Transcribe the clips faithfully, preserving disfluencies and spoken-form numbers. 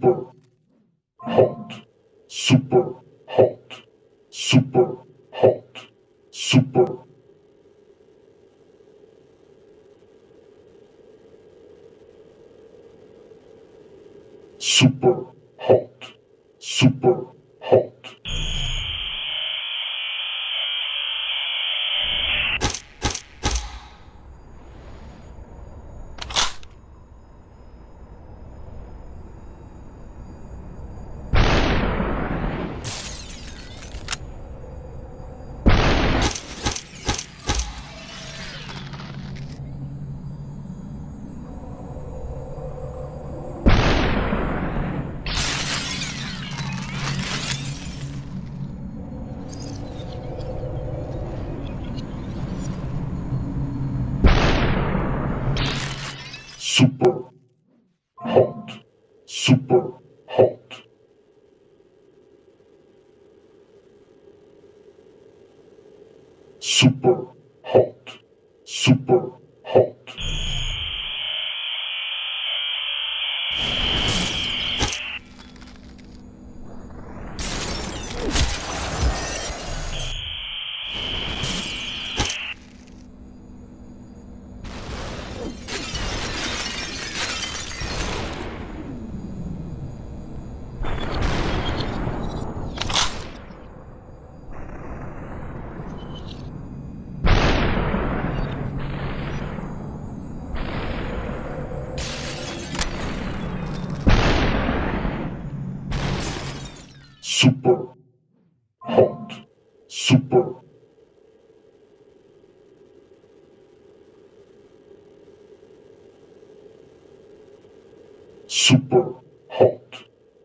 Super hot, super hot, super hot, super super hot, super hot. Super hot, super hot, super hot,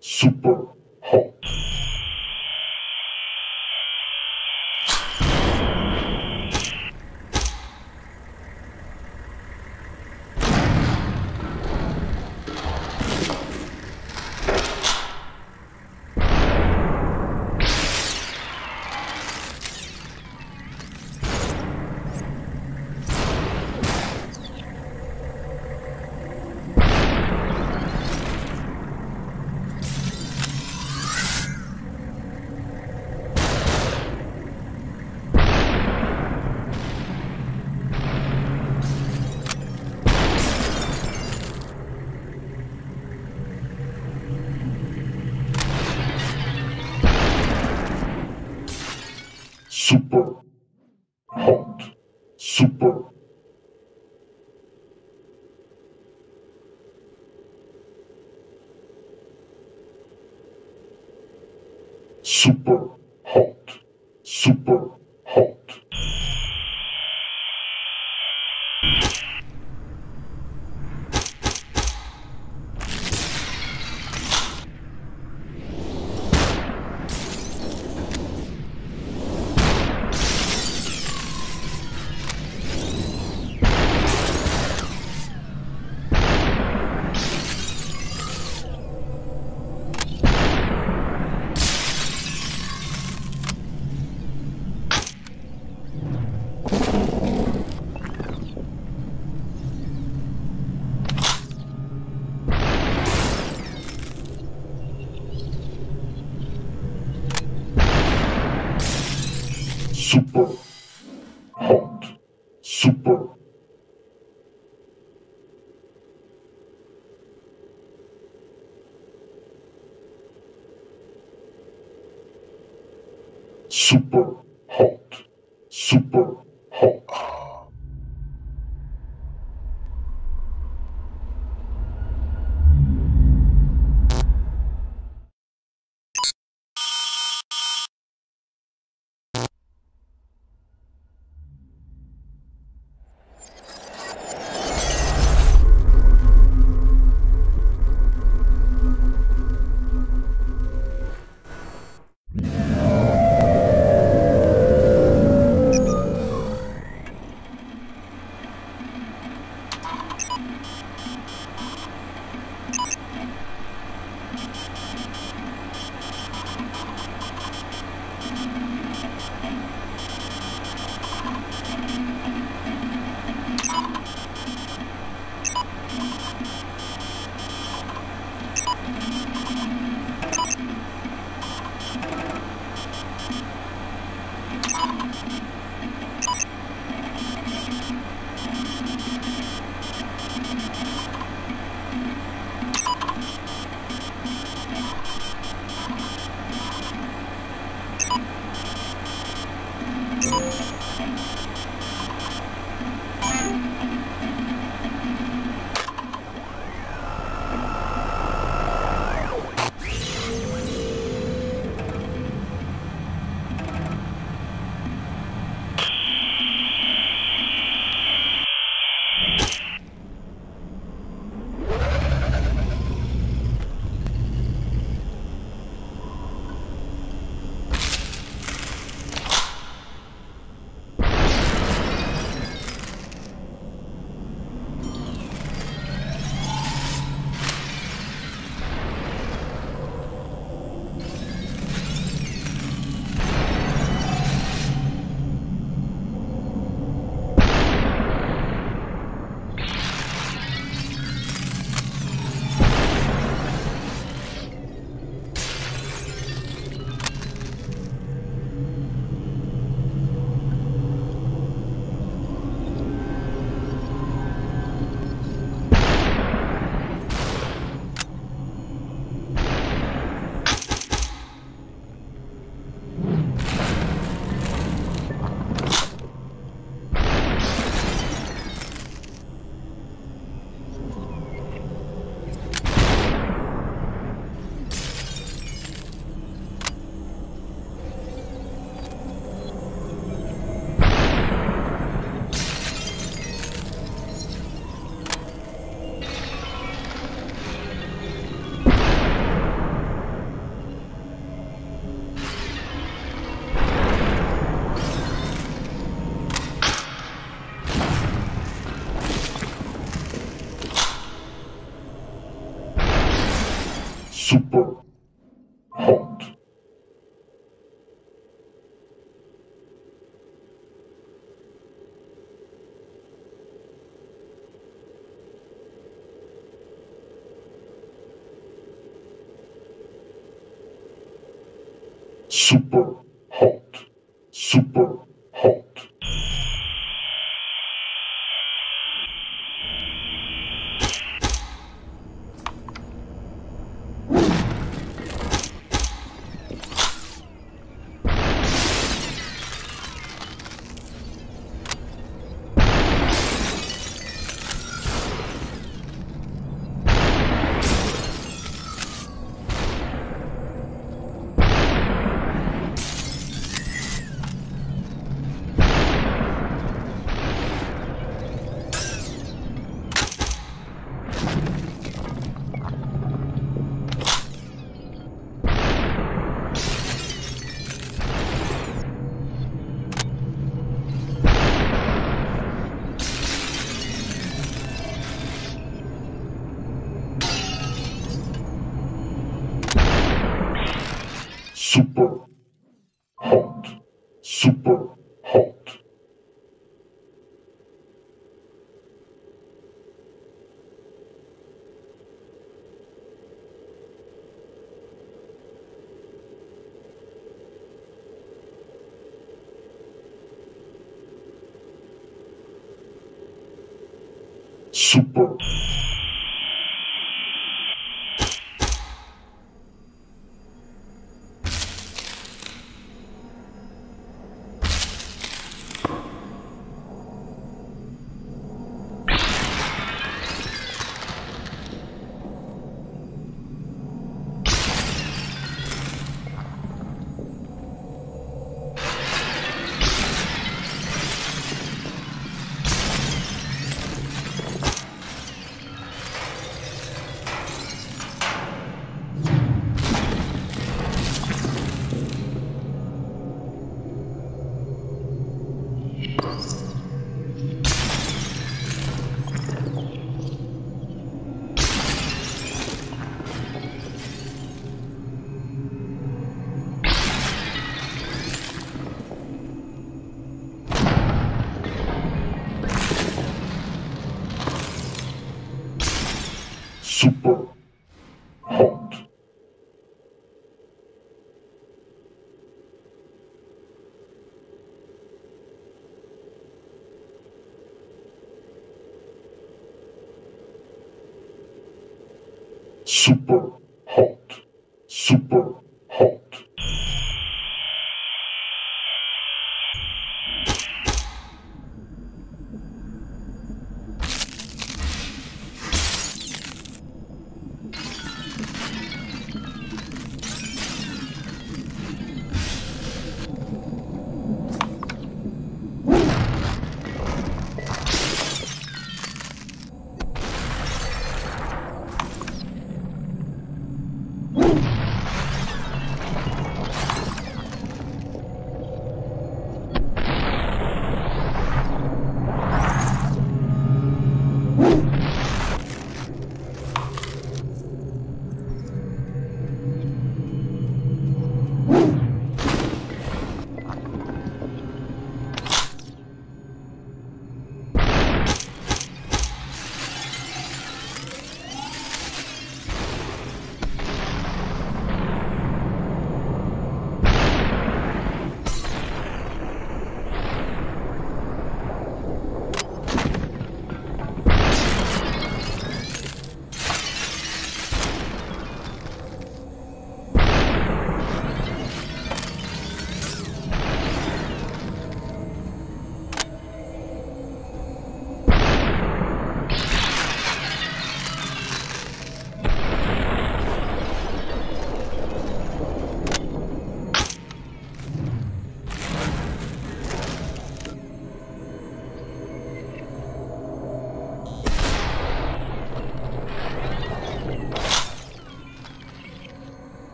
super hot. Super hot, super super hot, super hot. Super hot, super super hot, super hot. Super hot, super super hot, super hot. Hot. Super hot. Super hot. Super hot, super hot. Super. Super hot. Super hot. Super hot.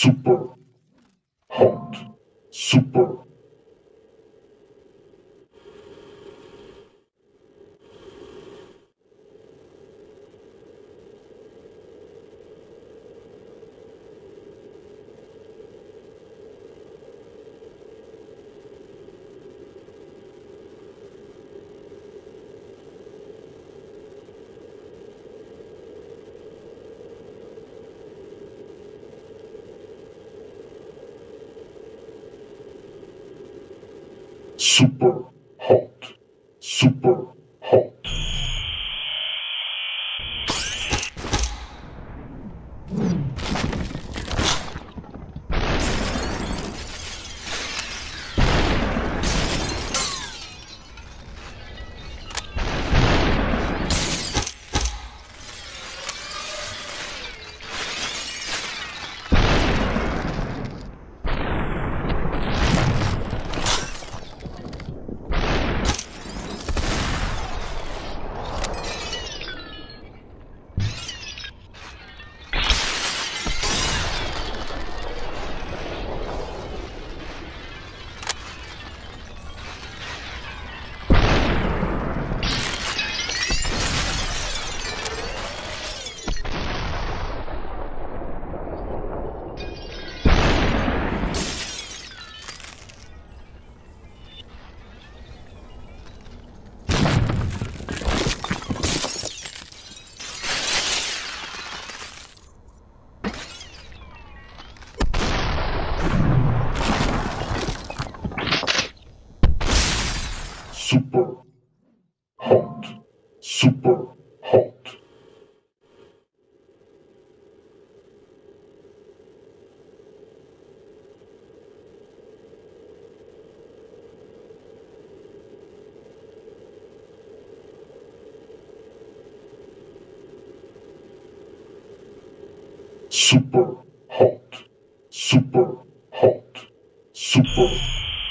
Super hot, super. Super hot, super hot. Super hot, super hot. Super hot, super hot, super. Super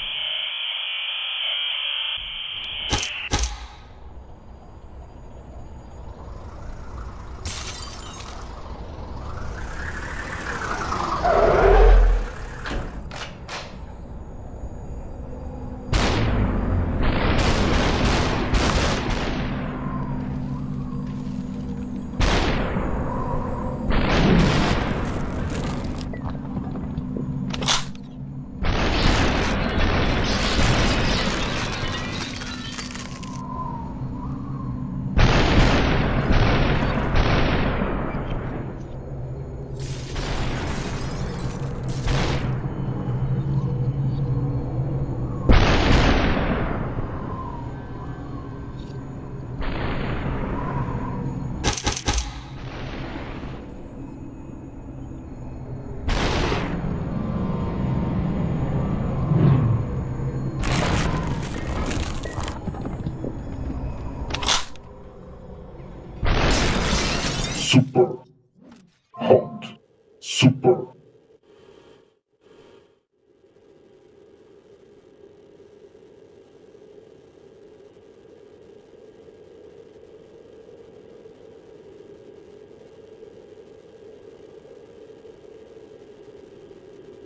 hot,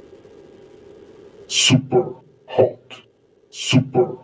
super. Super hot, super.